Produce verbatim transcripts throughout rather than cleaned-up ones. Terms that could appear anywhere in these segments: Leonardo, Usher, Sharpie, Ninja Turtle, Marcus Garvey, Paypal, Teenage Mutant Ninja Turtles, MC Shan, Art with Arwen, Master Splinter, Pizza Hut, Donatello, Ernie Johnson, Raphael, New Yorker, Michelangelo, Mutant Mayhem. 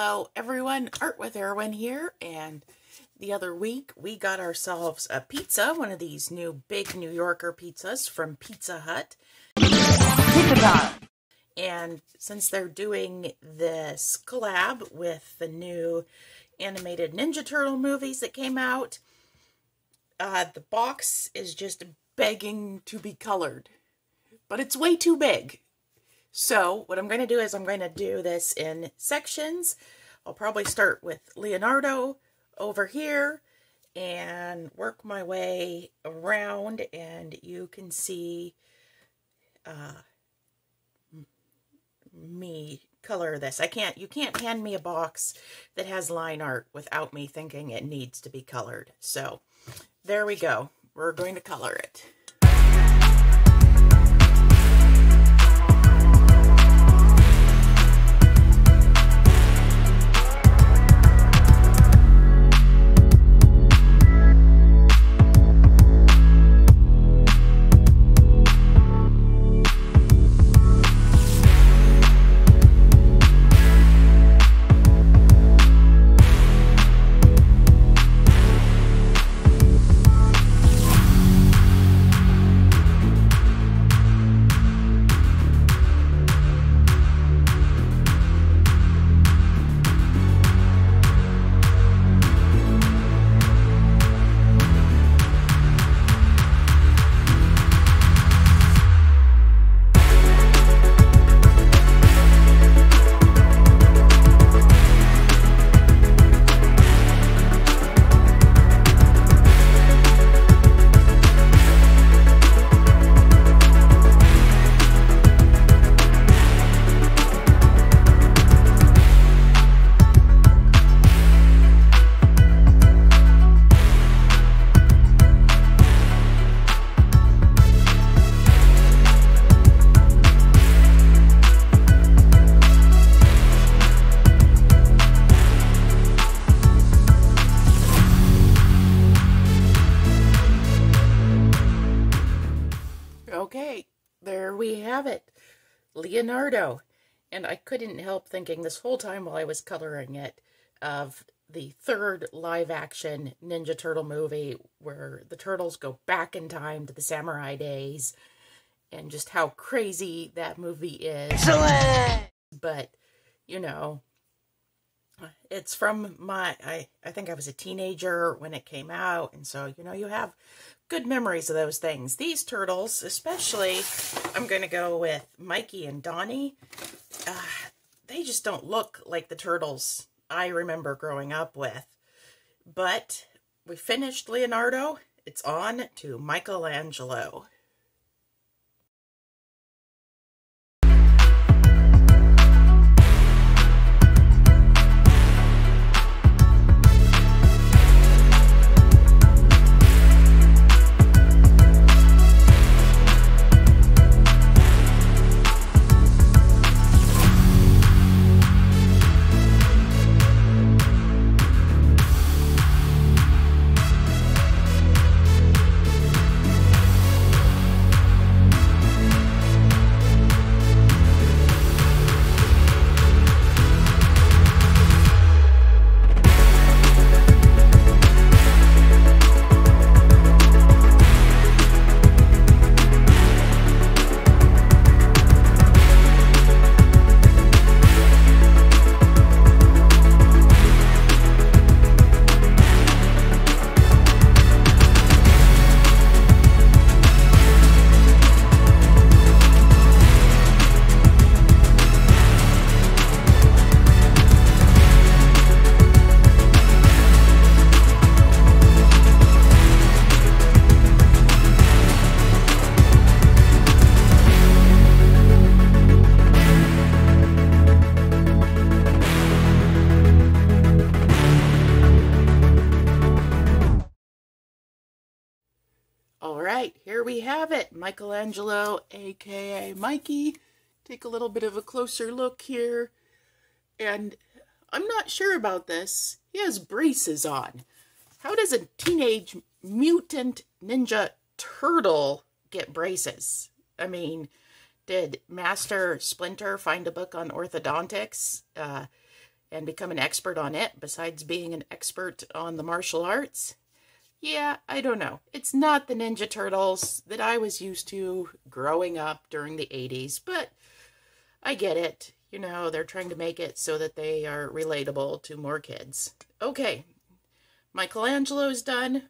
Hello everyone, Art with Arwen here, and the other week we got ourselves a pizza, one of these new big New Yorker pizzas from Pizza Hut. Pizza Hut. And since they're doing this collab with the new animated Ninja Turtle movies that came out, uh, the box is just begging to be colored, but it's way too big. So what I'm going to do is I'm going to do this in sections. I'll probably start with Leonardo over here and work my way around, and you can see uh, me color this. I can't, you can't hand me a box that has line art without me thinking it needs to be colored. So there we go. We're going to color it. Okay, there we have it, Leonardo. And I couldn't help thinking this whole time while I was coloring it of the third live-action Ninja Turtle movie where the turtles go back in time to the samurai days and just how crazy that movie is. Excellent! But, you know, it's from my, I, I think I was a teenager when it came out, and so, you know, you have good memories of those things. These turtles, especially, I'm going to go with Mikey and Donnie. Uh, they just don't look like the turtles I remember growing up with. But we finished Leonardo. It's on to Michelangelo. Alright, here we have it, Michelangelo, aka Mikey. Take a little bit of a closer look here, and I'm not sure about this. He has braces on. How does a Teenage Mutant Ninja Turtle get braces? I mean, did Master Splinter find a book on orthodontics? Uh, and become an expert on it, besides being an expert on the martial arts? Yeah, I don't know. It's not the Ninja Turtles that I was used to growing up during the eighties, but I get it. You know, they're trying to make it so that they are relatable to more kids. Okay, Michelangelo's done.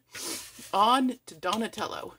On to Donatello.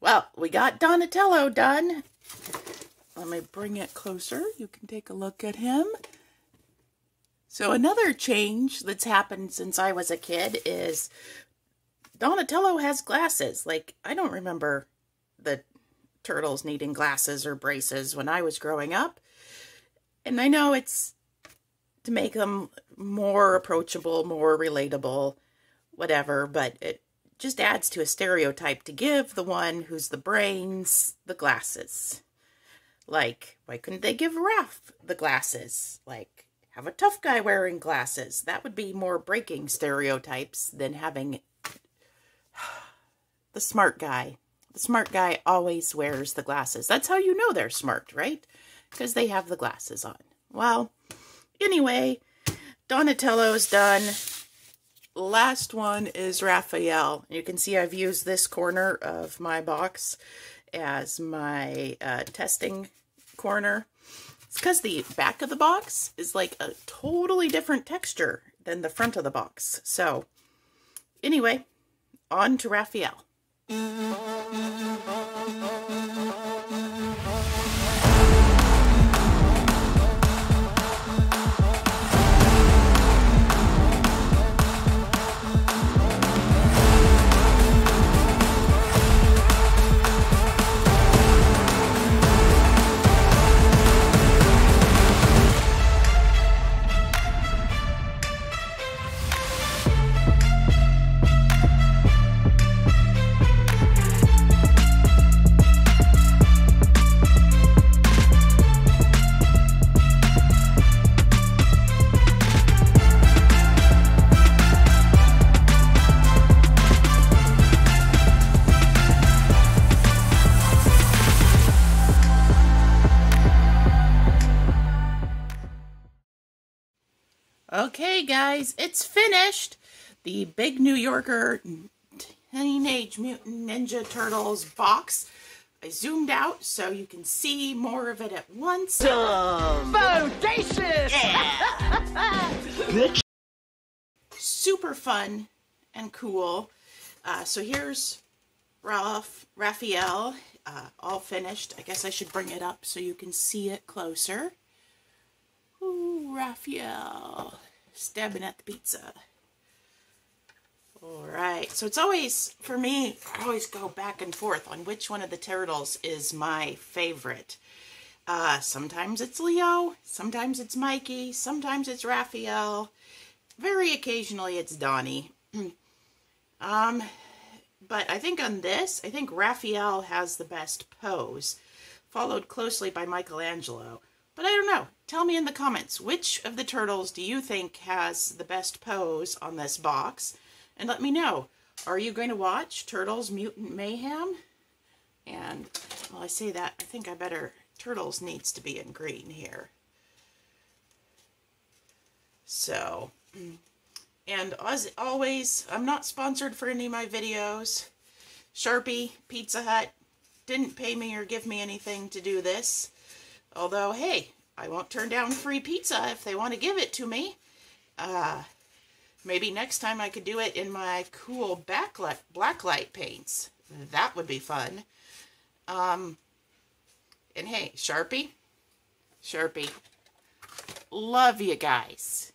Well, we got Donatello done. Let me bring it closer. You can take a look at him. So another change that's happened since I was a kid is Donatello has glasses. Like, I don't remember the turtles needing glasses or braces when I was growing up. And I know it's to make them more approachable, more relatable, whatever, but it just adds to a stereotype to give the one who's the brains the glasses. Like, why couldn't they give Raph the glasses? Like, have a tough guy wearing glasses. That would be more breaking stereotypes than having the smart guy. The smart guy always wears the glasses. That's how you know they're smart, right? Because they have the glasses on. Well, anyway, Donatello's done. Last one is Raphael. You can see I've used this corner of my box as my uh, testing corner. It's because the back of the box is like a totally different texture than the front of the box. So anyway, on to Raphael. Okay, guys, it's finished. The big New Yorker Teenage Mutant Ninja Turtles box. I zoomed out so you can see more of it at once. Dumb. Bodacious! Yeah. Bitch. Super fun and cool. Uh, so here's Raph, Raphael, uh, all finished. I guess I should bring it up so you can see it closer. Ooh, Raphael, stabbing at the pizza. All right, so it's always, for me, I always go back and forth on which one of the turtles is my favorite. Uh, sometimes it's Leo, sometimes it's Mikey, sometimes it's Raphael. Very occasionally it's Donnie. um, but I think on this, I think Raphael has the best pose, followed closely by Michelangelo. But I don't know. Tell me in the comments, which of the turtles do you think has the best pose on this box? And let me know. Are you going to watch Turtles Mutant Mayhem? And while I say that, I think I better... Turtles needs to be in green here. So, and as always, I'm not sponsored for any of my videos. Sharpie, Pizza Hut didn't pay me or give me anything to do this. Although, hey, I won't turn down free pizza if they want to give it to me. Uh, maybe next time I could do it in my cool backlight, blacklight paints. That would be fun. Um, and hey, Sharpie, Sharpie, love you guys.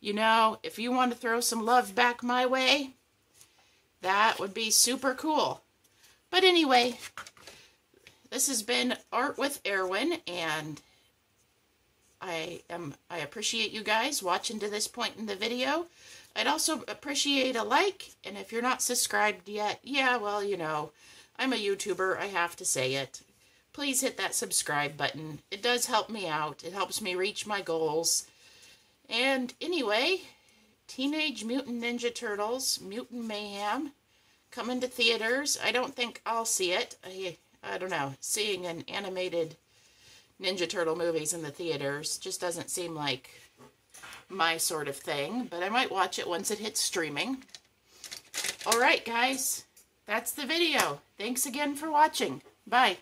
You know, if you want to throw some love back my way, that would be super cool. But anyway, this has been Art with Arwen, and I am I appreciate you guys watching to this point in the video. I'd also appreciate a like, and if you're not subscribed yet, yeah, well, you know, I'm a YouTuber, I have to say it. Please hit that subscribe button. It does help me out. It helps me reach my goals. And anyway, Teenage Mutant Ninja Turtles, Mutant Mayhem, coming to theaters. I don't think I'll see it. I, I don't know. Seeing an animated Ninja Turtle movies in the theaters just doesn't seem like my sort of thing. But I might watch it once it hits streaming. All right, guys. That's the video. Thanks again for watching. Bye.